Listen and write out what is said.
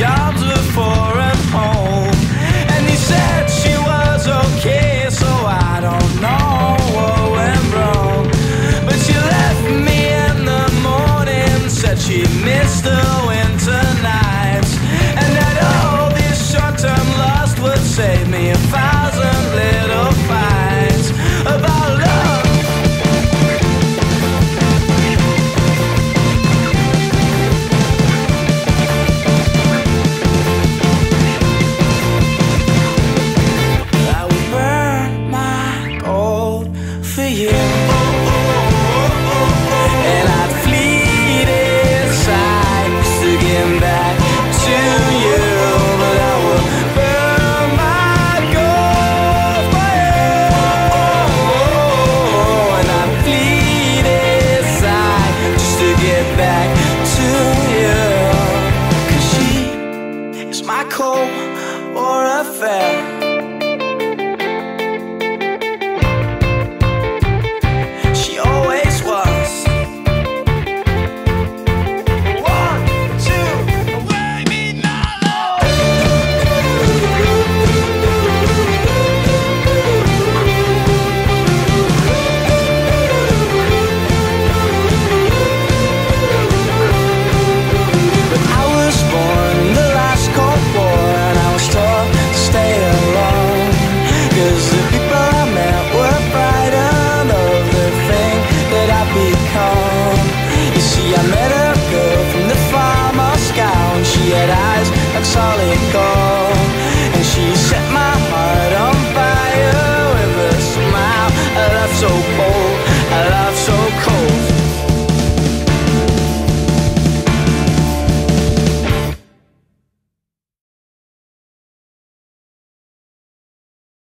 yards of foreign home. And he said she was okay, so I don't know what went wrong. But she left me in the morning, said she missed the winter nights, and that all this short-term lust would save me a 1,000 little fights about love. Solid gold, and she set my heart